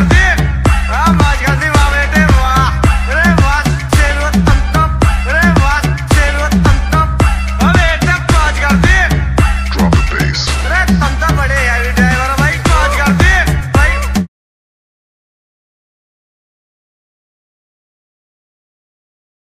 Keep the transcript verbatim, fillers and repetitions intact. I've been